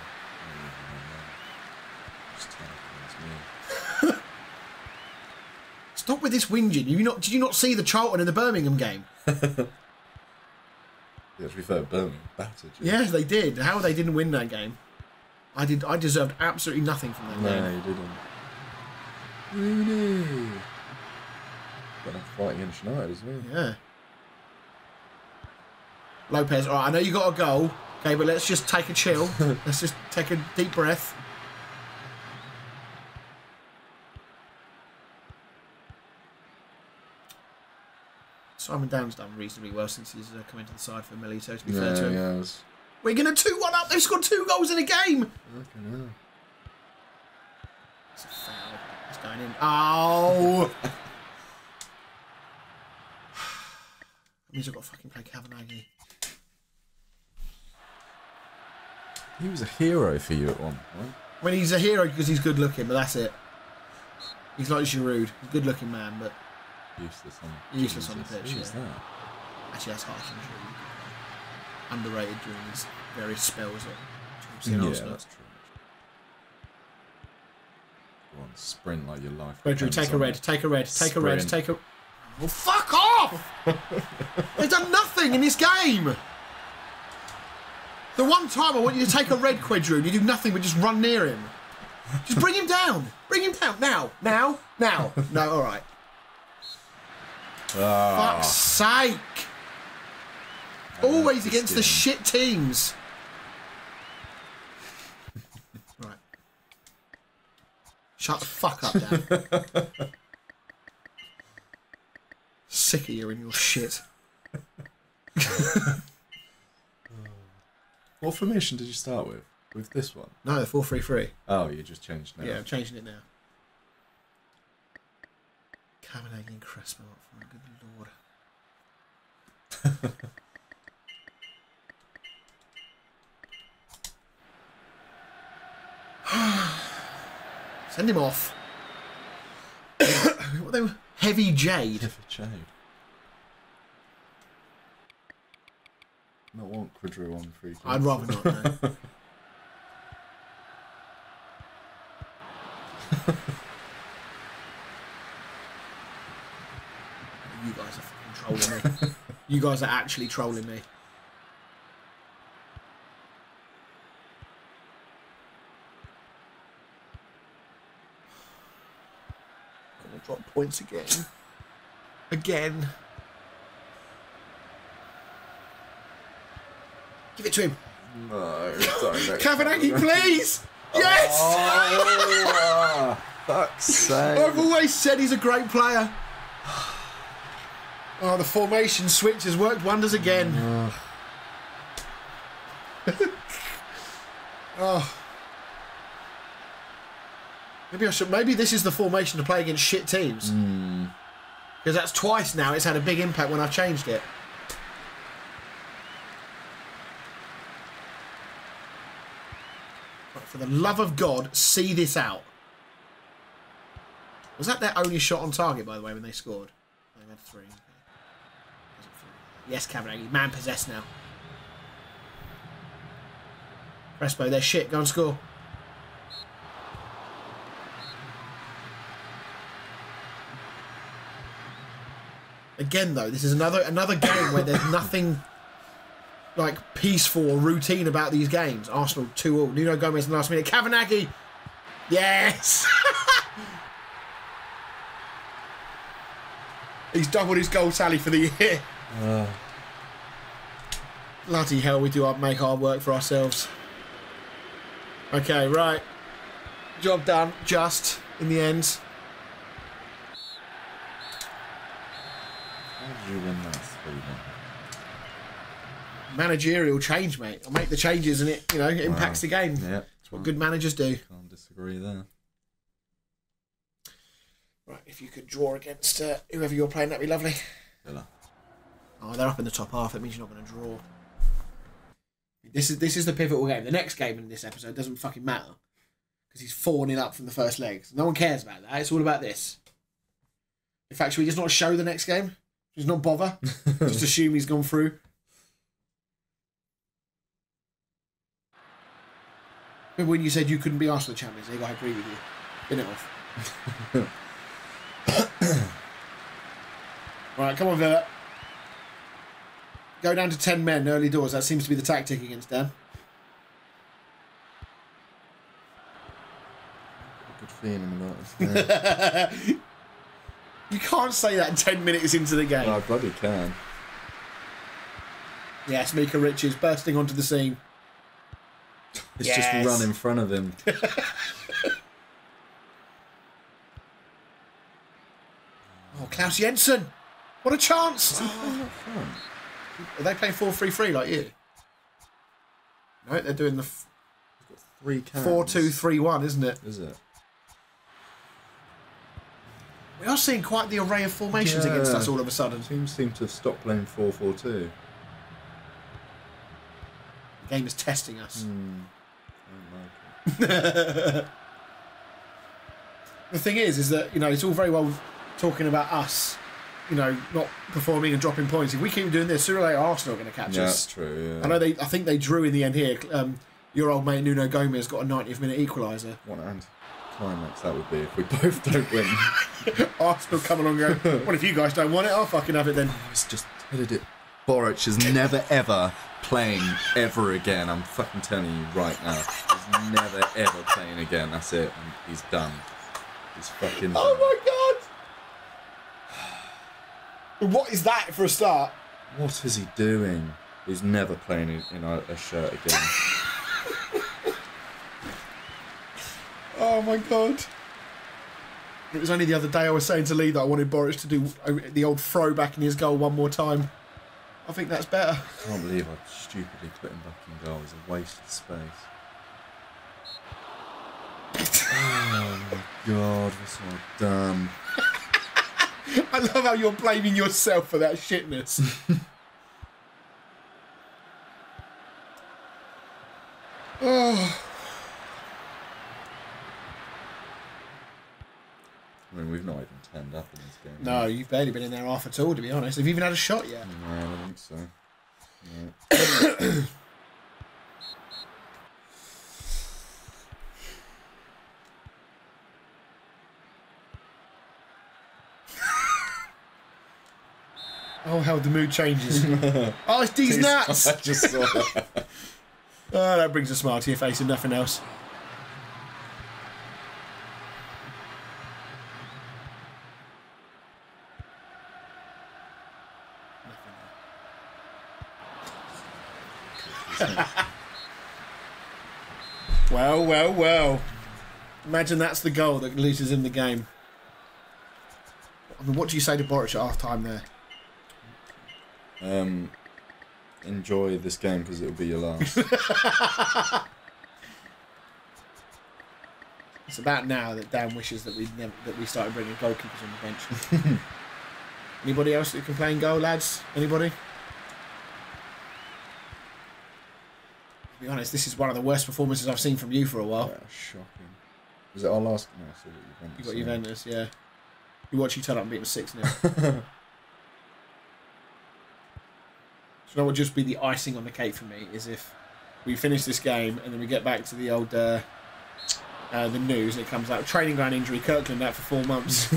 Stop with this whinging. Did you not see the Charlton and the Birmingham game? Yeah, to be fair, Birmingham battered. Yes, they did. How they didn't win that game? I deserved absolutely nothing from that game. No, you didn't. Rooney. Got that fight against United as well. Yeah. Lopez. All right, I know you got a goal. Okay, but let's just take a chill. Let's just take a deep breath. Simon Down's done reasonably well since he's come into the side for Millie, so to be fair to him. Yeah, we're going to 2-1 up. They've scored 2 goals in a game. Fucking hell. It's a foul. It's going in. Oh! That means I've got to fucking play Kavanagh here. He was a hero for you at one point. I mean, he's a hero because he's good looking, but that's it. He's like Giroud. He's a good looking man, but... Useless on the pitch. Useless on the pitch, yeah. Actually, that's harsh on Giroud. Underrated during his various spells at Arsenal. That's true. Go on, sprint like your life. Quedrue, take a red, take a red, take a red, take a... Well, fuck off! They've done nothing in this game! The one time I want you to take a red, Quedrue, and you do nothing but just run near him. Just bring him down. Bring him down. Now. Now. Now. No, all right. Oh. Fuck's sake. Always against the shit teams. Right. Shut the fuck up, Dan. Sick of you and your shit. What formation did you start with? With this one? No, the 4-3-3. Oh, you just changed now. Yeah, I'm changing it now. Kavanagh and Crespo up front, good lord. Send him off. What they were? Heavy Jade. Heavy Jade. Not want Quedrue on free kicks. I'd rather not, no. You guys are fucking trolling me. You guys are actually trolling me. I'm gonna drop points again. Again. Give it to him. No, don't. Kavanagh, please! Yes! Oh, fuck's sake. I've always said he's a great player. Oh, the formation switch has worked wonders again. Oh. Maybe I should. Maybe this is the formation to play against shit teams. Because that's twice now. It's had a big impact when I've changed it. For the love of God, see this out. Was that their only shot on target, by the way, when they scored? They had 3. Yes, Kavanagh, man possessed now. Crespo, they're shit. Go and score. Again, though, this is another game where there's nothing like peaceful or routine about these games. Arsenal 2-0. Nuno Gomez in the last minute. Kavanagh! Yes! He's doubled his goal tally for the year. Bloody hell, we do make hard work for ourselves. Okay, right. Job done. Just in the end. How did you win that? Managerial change, mate. I make the changes and it, you know, it impacts the game. Yeah, it's what good managers do. Can't disagree there. Right, if you could draw against whoever you're playing, that'd be lovely. Villa. Oh, they're up in the top half. That means you're not going to draw. This is the pivotal game. The next game in this episode doesn't fucking matter because he's 4-0 up from the first leg. So no one cares about that. It's all about this. In fact, should we just not show the next game? Just not bother. Just assume he's gone through. Remember when you said you couldn't be asked for the Champions League? I agree with you. Bin it off. Right, come on, Villa. Go down to 10 men early doors. That seems to be the tactic against Dan. Good feeling about this. You can't say that 10 minutes into the game. No, I bloody can. Yes, Mika Richards bursting onto the scene. It's just run in front of him. Oh, Klaus Jensen. What a chance! Oh. Are they playing 4-3-3 like you? No, they're doing the 4-2-3-1, isn't it? Is it? We are seeing quite the array of formations against us all of a sudden. Teams seem to have stopped playing 4-4-2. The game is testing us. I don't like it. The thing is that, you know, it's all very well talking about us, you know, not performing and dropping points. If we keep doing this, sooner or later Arsenal are going to catch us. That's true, yeah. I know they, I think they drew in the end here. Your old mate Nuno Gomes got a 90th minute equaliser. What an climax that would be if we both don't win. Arsenal come along and go, well, if you guys don't want it, I'll fucking have it then. Oh, it's just headed it. Boruc is never ever playing ever again. I'm fucking telling you right now. He's never ever playing again. That's it. He's done. He's fucking done. Oh my God! What is that for a start? What is he doing? He's never playing in a shirt again. Oh my God. It was only the other day I was saying to Lee that I wanted Boruc to do the old throwback in his goal one more time. I think that's better. I can't believe I stupidly put him back in goal. It was a waste of space. Oh my God, that's not done. I love how you're blaming yourself for that shitness. Oh. I mean, we've not even turned up in this game. No, have we? You've barely been in there half at all, to be honest. Have you even had a shot yet? No, I don't think so. No. Oh, how the mood changes. Oh, it's these nuts! I just saw that. Oh, that brings a smile to your face and nothing else. Well, well, well. Imagine that's the goal that loses in the game. I mean, what do you say to Boruc at half-time there? Enjoy this game because it'll be your last. It's about now that Dan wishes that we started bringing goalkeepers on the bench. Anybody else that can play in goal, lads? Anybody? To be honest, this is one of the worst performances I've seen from you for a while. Yeah, shocking. Was it our last? No, I saw Juventus. You got Juventus, yeah. You watch you turn up and beat them 6-0. That would just be the icing on the cake for me, is if we finish this game and then we get back to the old the news and it comes out training ground injury, Kirkland out for 4 months.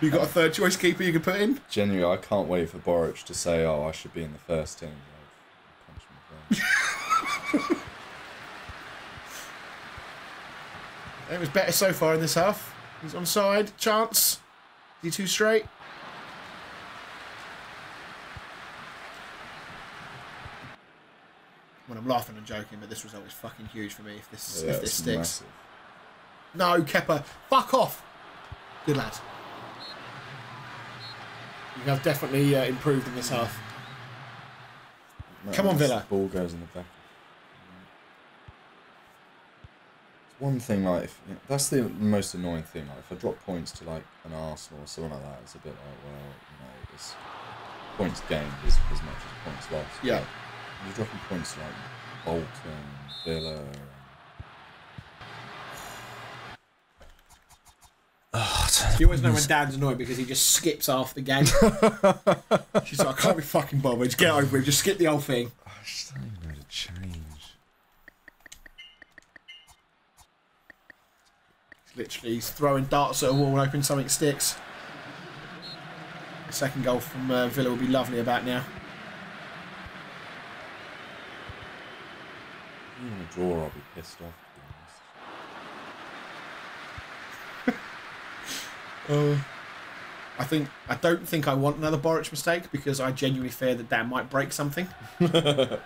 You got a third choice keeper you can put in? Genuinely, I can't wait for Boruc to say, "Oh, I should be in the first team." Like, punch me. It was better so far in this half. He's onside chance. D2 straight. When I'm laughing and joking, but this result is fucking huge for me if this, if this sticks. Massive. No, Kepa, fuck off. Good lad. You have definitely improved in this half. No, come on, Villa. Ball goes in the back. It's one thing, like, if, you know, that's the most annoying thing. Like, if I drop points to like an Arsenal or someone like that, it's a bit like, well, you know, it's points gained is as much as points lost. Yeah. But, you're dropping points like Bolton, Villa. Oh, you always know when Dan's annoyed because he just skips half the game. She's like, I can't be fucking bothered. Just get over it. Just skip the whole thing. I just don't even know to change. Literally, he's throwing darts at a wall, hoping something sticks. The second goal from Villa will be lovely about now. Even a draw, I'll be pissed off, to be honest. I don't think I want another Boruc mistake because I genuinely fear that Dan might break something. I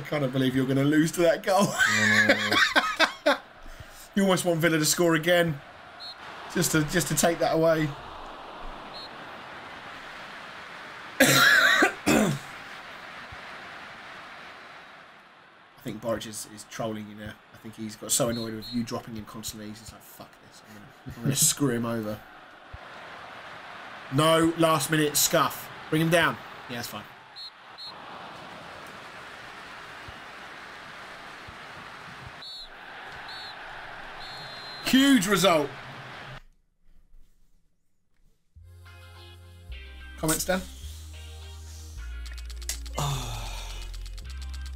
kind of believe you're going to lose to that goal. You almost want Villa to score again. Just to take that away. I think Boruc is trolling you now. I think he's got so annoyed with you dropping him constantly. He's just like, fuck this. I'm going to screw him over. No last minute scuff. Bring him down. Yeah, that's fine. Huge result. Comments, Dan? Oh,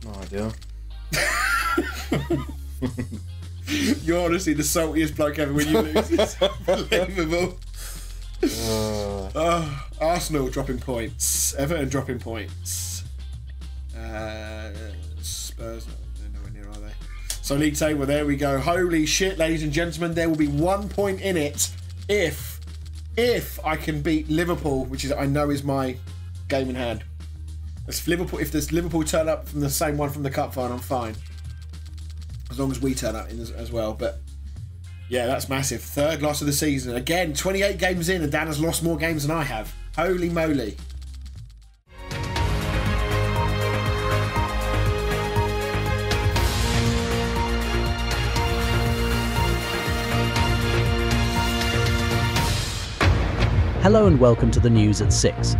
no idea. You're honestly the saltiest bloke ever when you lose. It's unbelievable. Arsenal dropping points. Everton dropping points. Spurs, they're nowhere near, are they? So league table, there we go. Holy shit, ladies and gentlemen, there will be 1 point in it if I can beat Liverpool, which is I know is my game in hand. If there's Liverpool turn up from the same one from the cup final, I'm fine. As long as we turn up in as well. But yeah, that's massive. Third loss of the season. Again, 28 games in and Dan has lost more games than I have. Holy moly. Hello and welcome to the news at 6.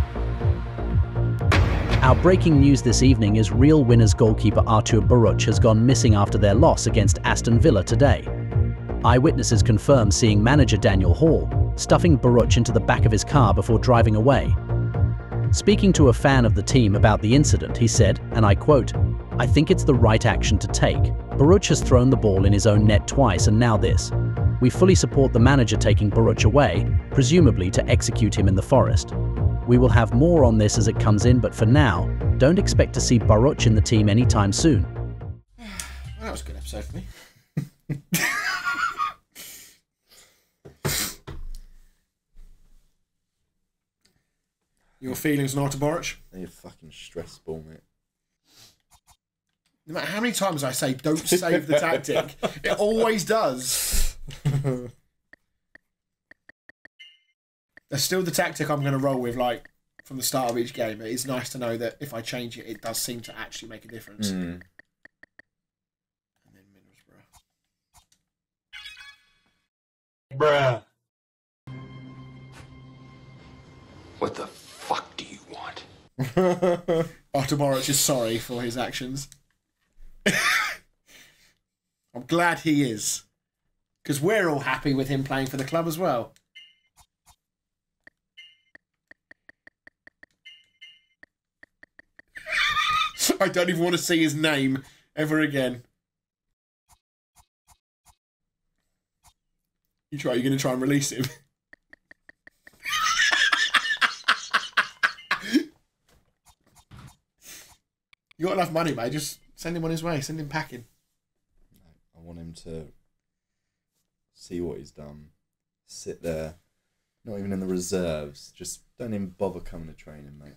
Our breaking news this evening is Real winners goalkeeper Artur Boruc has gone missing after their loss against Aston Villa today. Eyewitnesses confirm seeing manager Daniel Hall stuffing Boruc into the back of his car before driving away. Speaking to a fan of the team about the incident, he said, and I quote, "I think it's the right action to take. Boruc has thrown the ball in his own net twice and now this. We fully support the manager taking Boruc away, presumably to execute him in the forest. We will have more on this as it comes in, but for now, don't expect to see Boruc in the team anytime soon." Well, that was a good episode for me. Your feelings on Artur Boruc? You're fucking stress ball, mate. No matter how many times I say, don't save the tactic, it always does. That's still the tactic I'm going to roll with, like, from the start of each game. It's nice to know that if I change it, it does seem to actually make a difference. Mm. And then Middlesbrough. Bruh. What the fuck do you want? Artur Boruc is sorry for his actions. I'm glad he is. Because we're all happy with him playing for the club as well. I don't even want to see his name ever again. You're going to try and release him. You got enough money, mate. Just send him on his way. Send him packing. I want him to see what he's done. Sit there. Not even in the reserves. Just don't even bother coming to training, mate.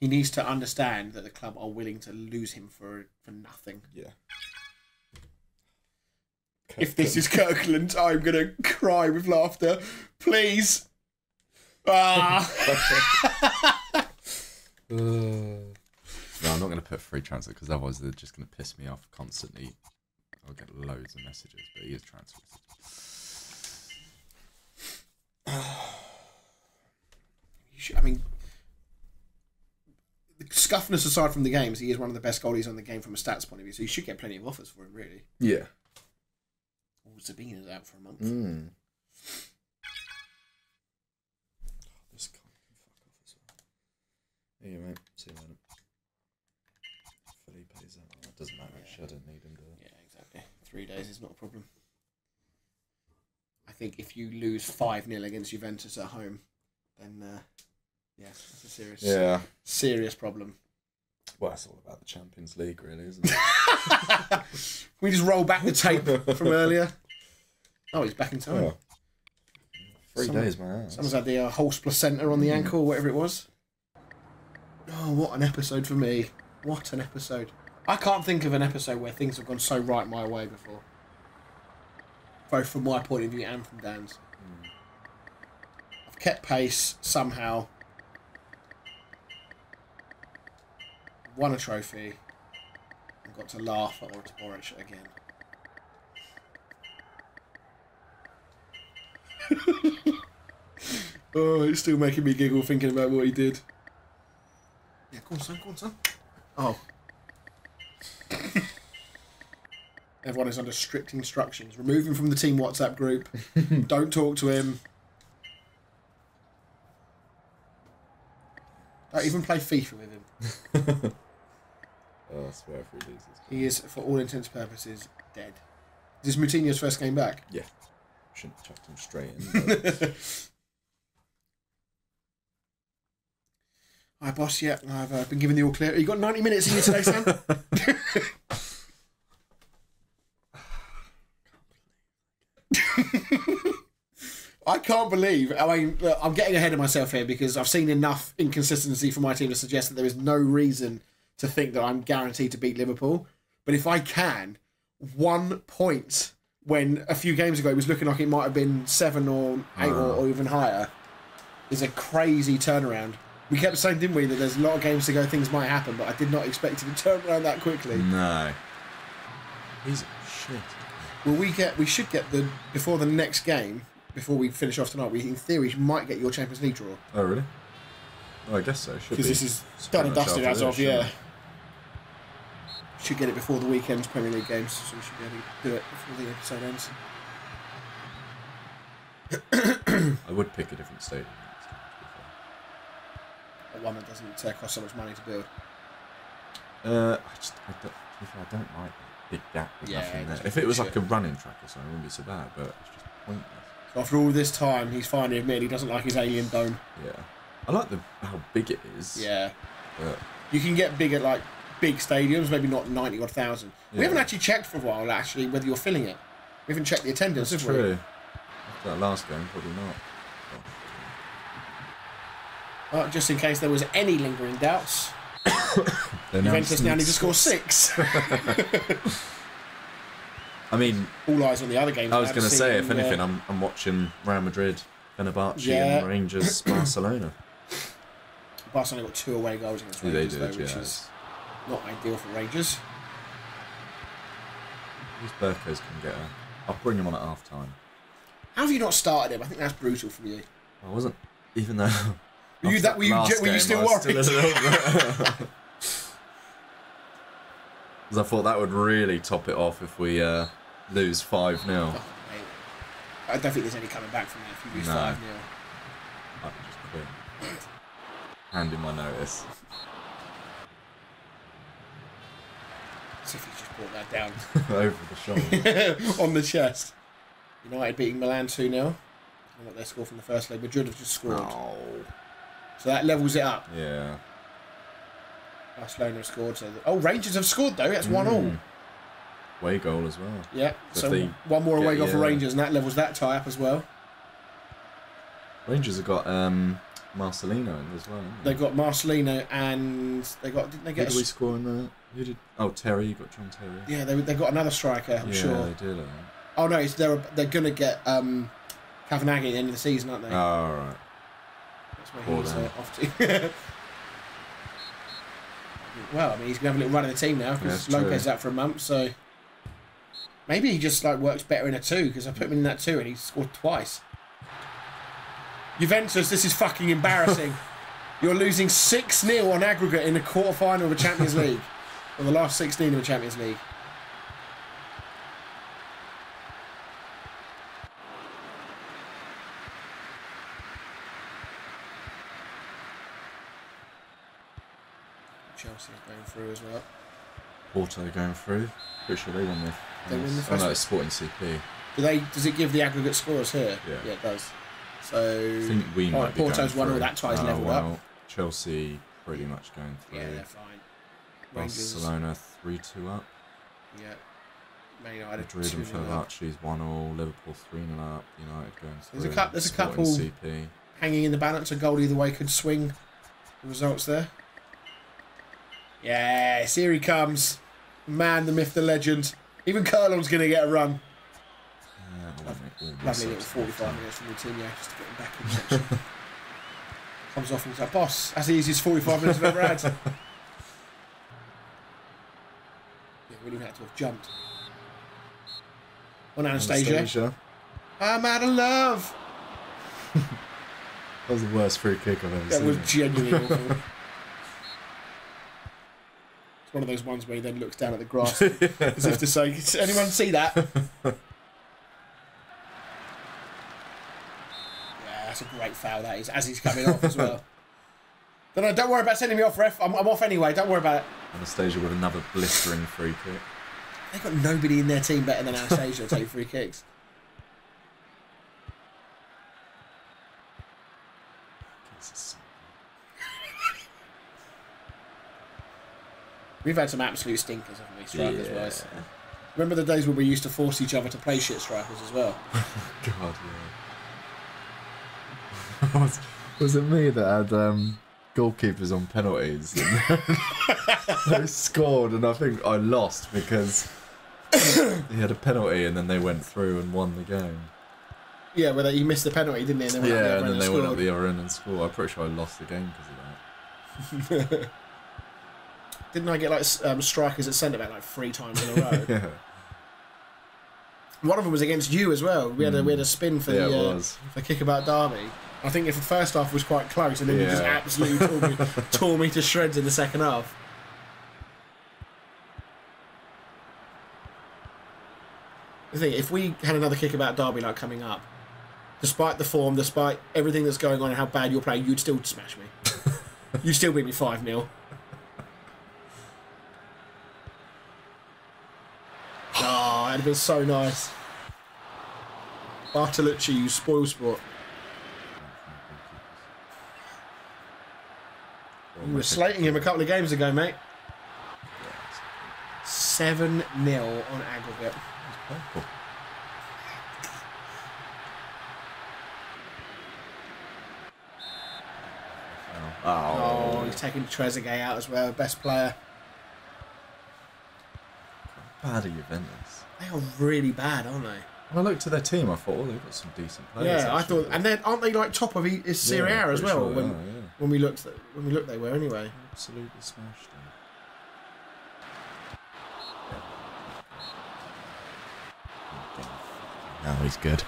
He needs to understand that the club are willing to lose him for nothing. Yeah. Kirkland. If this is Kirkland, I'm gonna cry with laughter. Please. Ah. No, I'm not gonna put free transfer because otherwise they're just gonna piss me off constantly. I'll get loads of messages, but he is transferred. I mean, scuffness aside from the games, he is one of the best goalies on the game from a stats point of view, so you should get plenty of offers for him, really. Yeah. Oh, Zabina's out for a month. Mm. This can't fuck off as well. Here you go, mate. See you later. Felipe's out. That doesn't matter, actually. I don't need him, do I? Yeah, exactly. 3 days is not a problem. I think if you lose 5-0 against Juventus at home, then... yeah, that's a serious problem. Well, that's all about the Champions League, really, isn't it? We just roll back the tape from earlier. Oh, he's back in time. Oh. 3 days, man. Someone's had the horse placenta on the ankle, whatever it was. Oh, what an episode for me. What an episode. I can't think of an episode where things have gone so right my way before. Both from my point of view and from Dan's. Mm. kept pace somehow, won a trophy, and got to laugh at Boruc again. Oh, it's still making me giggle thinking about what he did. Yeah, go on, son, go on, son. Oh. Everyone is under strict instructions. Remove him from the team WhatsApp group. Don't talk to him. Don't even play FIFA with him. Oh, I swear if we lose this game. He is, for all intents and purposes, dead. Is this Moutinho's first game back? Yeah. Shouldn't have chucked him straight in. Hi, boss. Yeah, I've been given the all clear. You got 90 minutes in you today, Sam? I can't believe. I mean, look, I'm getting ahead of myself here because I've seen enough inconsistency from my team to suggest that there is no reason to think that I'm guaranteed to beat Liverpool. But if I can, 1 point when a few games ago it was looking like it might have been 7 or 8 or even higher is a crazy turnaround. We kept saying, didn't we, that there's a lot of games to go, things might happen, but I did not expect it to turn around that quickly. No. He's shit. Well, we should get the, before the next game, before we finish off tonight, we in theory might get your Champions League draw. Oh, really? Oh, I guess so. Because this is done and dusted as of, yeah. Should get it before the weekend's Premier League games, so we should be able to do it before the episode ends. I would pick a different stadium. One that doesn't cost so much money to build. I don't like that big gap with nothing there. If it was like a running track or something, it wouldn't be so bad, but it's just pointless. So after all this time, he's finally admitted he doesn't like his alien dome. Yeah. I like how big it is. Yeah. But you can get big at like big stadiums, maybe not 90 or 1,000. Yeah. We haven't actually checked for a while actually whether you're filling it. We haven't checked the attendance. That's true. After that last game, probably not. Well, just in case there was any lingering doubts, Juventus now need to score 6. I mean, all eyes on the other games. I was going to say, if anything, I'm watching Real Madrid, Fenerbahce, and Rangers, Barcelona. Barcelona got 2 away goals against Rangers, which is not ideal for Rangers. These Burkos can get her. I'll bring him on at half time. How have you not started him? I think that's brutal from you. I wasn't, even though. Were you still worried? Because I thought that would really top it off if we lose 5-0. Oh, I don't think there's any coming back from that if you lose 5-0. I can just quit. Hand in my notice. As if you just brought that down. Over the shoulder. On the chest. United beating Milan 2-0. And what they scored from the first leg. Madrid have just scored. Oh. So that levels it up. Yeah. Barcelona have scored. So oh, Rangers have scored though. That's 1-1. Away goal as well. Yeah. So one more away goal for Rangers, and that levels that tie up as well. Rangers have got Marcelino in as well. They've got Marcelino, and they got. Didn't they get? Who did we score in that? Who did? Oh, Terry. You got John Terry. Yeah, they got another striker. I'm sure. Yeah, they did. Oh no, it's, they're gonna get Kavanagh at the end of the season, aren't they? Oh, all right. Well, I mean, he's gonna have a little run of the team now because Lopez is out for a month, so maybe he just like works better in a 2 because I put him in that 2 and he scored twice. Juventus, this is fucking embarrassing. You're losing 6-0 on aggregate in the quarterfinal of the Champions League, or the last 16 of the Champions League. Chelsea going through as well. Porto going through. Pretty sure they won the first. Oh no, it's Sporting CP. Does it give the aggregate scores here? Yeah, yeah it does. So I think we might be Porto's won all that ties level up. Chelsea pretty much going through. Yeah, they're fine. Barcelona 3-2 up. Yeah. Man United. Madrid and Fenerbahce's 1-1. Liverpool 3-0 up. United going through. There's a couple CP. Hanging in the balance. A goal either way could swing the results there. Yes, here he comes. Man, the myth, the legend. Even Kirkland's going to get a run. Lovely little 45 minutes from Moutinho just to get him back in the action. Comes off and goes, like, boss, that's the easiest 45 minutes I've ever had. Yeah, really had to have jumped. On Anastasia. I'm out of love. That was the worst free kick I've ever seen. That was genuinely awful. It's one of those ones where he then looks down at the grass as if to say, did anyone see that? Yeah, that's a great foul that is, as he's coming off as well. No, no, don't worry about sending me off, ref. I'm off anyway, don't worry about it. Anastasia with another blistering free kick. They've got nobody in their team better than Anastasia to take free kicks. We've had some absolute stinkers, haven't we, strikers wise? Yeah. Remember the days when we used to force each other to play shit strikers as well? God, yeah. Was it me that had goalkeepers on penalties? They scored, and I think I lost because he had a penalty, and then they went through and won the game. Yeah, well, he missed the penalty, didn't he? And then yeah, and then they went up the other end and scored. I'm pretty sure I lost the game because of that. Didn't I get like strikers at centre back like 3 times in a row? Yeah. One of them was against you as well. We had a spin for the Kickabout derby. I think if the first half was quite close, and then you just absolutely tore me to shreds in the second half. The thing, if we had another Kickabout derby like coming up, despite the form, despite everything that's going on and how bad you're playing, you'd still smash me. You'd still beat me 5-0. Oh, that'd have been so nice. Bartolucci, you spoil sport. You were slating him a couple of games ago, mate. 7-0 on aggregate. Oh, he's taking Trezeguet out as well, best player. Bad at Juventus. They are really bad, aren't they? When I looked at their team, I thought, oh, they've got some decent players. Yeah, actually. I thought, and then aren't they like top of Serie A as well? Sure when we looked, they were anyway. Absolutely smashed them. Now he's good.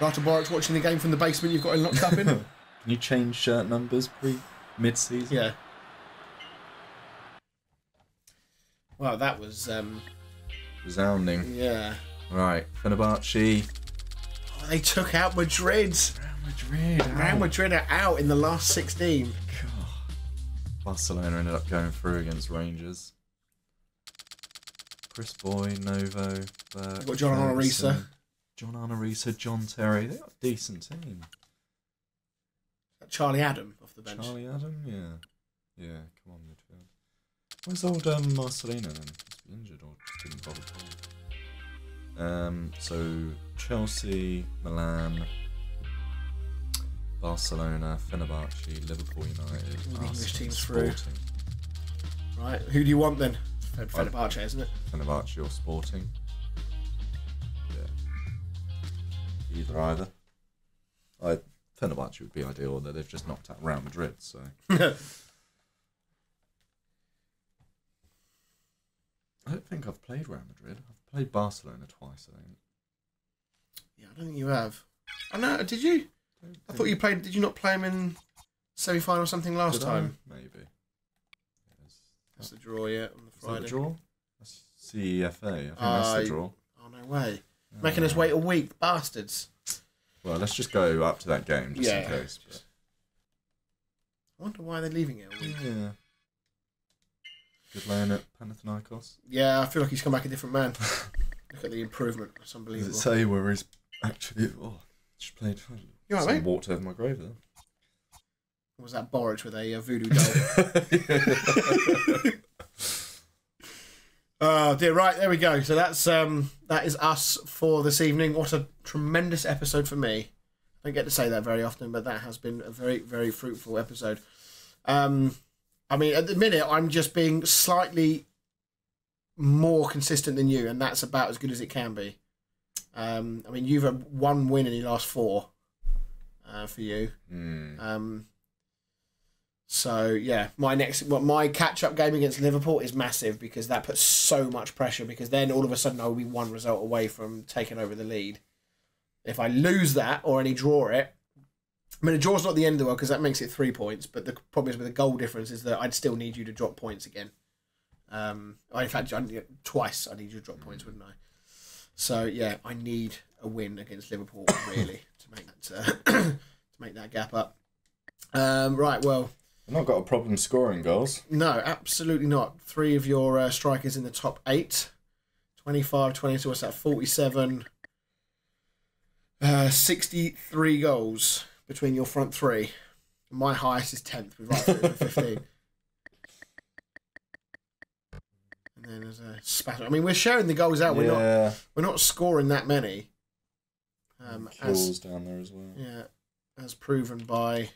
After Boruc's watching the game from the basement, you've got him locked up in. Can you change shirt numbers mid-season? Yeah. Wow, that was resounding. Yeah. Right, Fenerbahce. Oh, they took out Madrid. Real Madrid are out in the last 16. God. Barcelona ended up going through against Rangers. Chris Boy, Novo. We've got John Arnorisa, John Terry. They've got a decent team. Charlie Adam off the bench. Charlie Adam, yeah. Yeah, come on, midfield. Where's old Marcelino then? Must be injured or just didn't bother playing. So Chelsea, Milan, Barcelona, Fenerbahce, Liverpool United, Arsenal, English teams Sporting. Through. Right, who do you want then? Fenerbahce, isn't it? Fenerbahce or Sporting. Yeah. Either. Fenerbahce would be ideal, although they've just knocked out Real Madrid, so... I don't think I've played Real Madrid. I've played Barcelona twice, I think. Yeah, I don't think you have. Oh, no, did you? I thought you played... Did you not play him in semi-final or something last time? Maybe. That's the draw, yeah, on the Friday. Is that the draw? That's CEFA. I think that's the draw. Oh, no way. Making us wait a week, bastards. Well, let's just go up to that game, just in case. But... I wonder why they're leaving it a week. Yeah. Good laying at Panathinaikos. Yeah, I feel like he's come back a different man. Look at the improvement. It's unbelievable. Does it say where he's actually... Oh, just played... You all right, mate? Walked over my grave there. Or was that Boruc with a voodoo doll? Oh dear, right, there we go. So that is us for this evening. What a tremendous episode for me. I don't get to say that very often, but that has been a very, very fruitful episode. I mean, at the minute, I'm just being slightly more consistent than you, and that's about as good as it can be. I mean, you've had one win in your last four for you. Mm. So yeah, my catch-up game against Liverpool is massive, because that puts so much pressure, because then all of a sudden I'll be one result away from taking over the lead. If I lose that or any draw it, I mean, a draw's not the end of the world, because that makes it 3 points, but the problem is with the goal difference is that I'd still need you to drop points again. In fact, twice I need you to drop points, wouldn't I? So yeah, I need a win against Liverpool really to make that to make that gap up. Right, well, I've not got a problem scoring goals. No, absolutely not. Three of your strikers in the top 8, 25, 22, what's that? 47, 63 goals between your front 3. My highest is 10th with right 15. And then there's a spatter. I mean, we're sharing the goals out. Yeah. We're not scoring that many. Kills down there as well. Yeah, as proven by.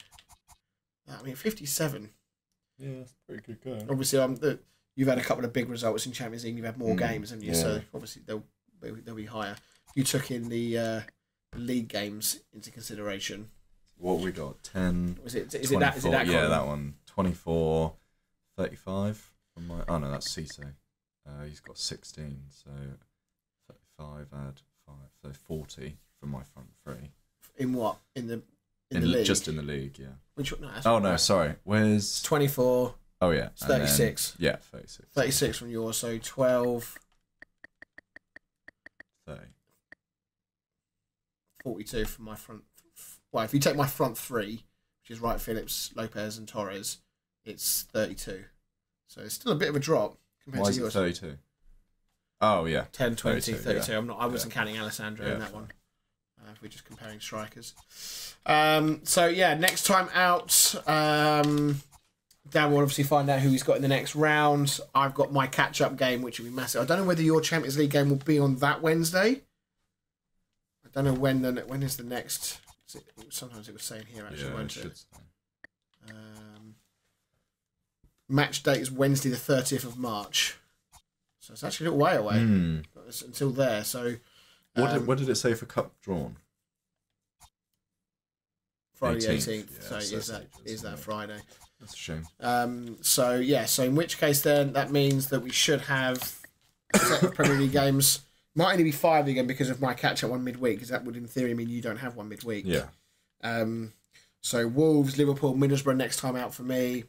I mean, 57. Yeah, that's a pretty good goal. Obviously, you've had a couple of big results in Champions League. You've had more games, haven't you? Yeah. So obviously they'll be higher. You took in the league games into consideration. What we got? 10. Was it? Is 24, it that? Yeah, that one. 24, 35. Oh no, that's Cisse. He's got 16. So 35 add 5. So 40 from my front 3. In what? In the league? Just in the league, yeah. Which, no, oh, no, right. Sorry. Where's... 24. Oh, yeah. 36. Then, yeah, 36. 36 from yours, so 12... 30. 42 from my front... Well, if you take my front 3, which is Wright, Phillips, Lopez and Torres, it's 32. So it's still a bit of a drop compared to yours. Why is it 32? Oh, yeah. 10, 20, 32. Yeah. I wasn't counting Alessandro in that one. If we're just comparing strikers. So, yeah, next time out, Dan will obviously find out who he's got in the next round. I've got my catch-up game, which will be massive. I don't know whether your Champions League game will be on that Wednesday. I don't know when is the next... Is it, sometimes it was saying here, actually, won't it? Match date is Wednesday the 30th of March. So it's actually a little way away. Mm. It's until there, so... What did it say for cup drawn? Friday 18th. Yeah, so is that Friday? That's a shame. So yeah. So in which case, then that means that we should have a set of Premier League games. Might only be 5 again because of my catch-up one midweek. Because that would, in theory, mean you don't have one midweek. Yeah. So Wolves, Liverpool, Middlesbrough next time out for me,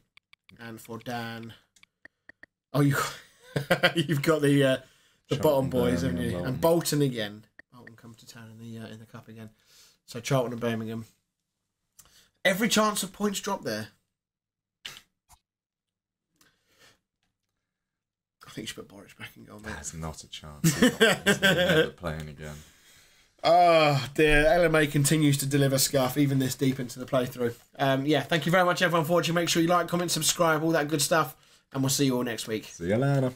and for Dan. Oh, you. You've got the bottom boys, haven't you? And Bolton again. Come to town in the cup again, so Charlton and Birmingham. Every chance of points drop there. I think you should put Boruc back and go on. That's not a chance. He's never playing again. Oh dear, LMA continues to deliver scuff even this deep into the playthrough. Yeah, thank you very much everyone for watching. Make sure you like, comment, subscribe, all that good stuff, and we'll see you all next week. See you later.